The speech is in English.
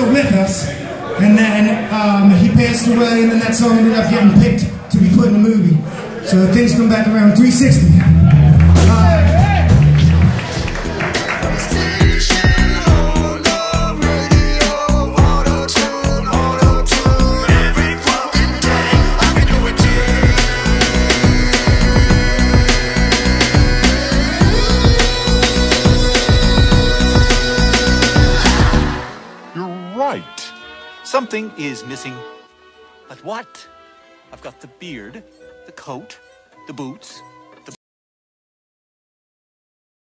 still with us. And then he passed away, and then that song ended up getting picked to be put in the movie. So things come back around 360. Something is missing, but what? I've got the beard, the coat, the boots.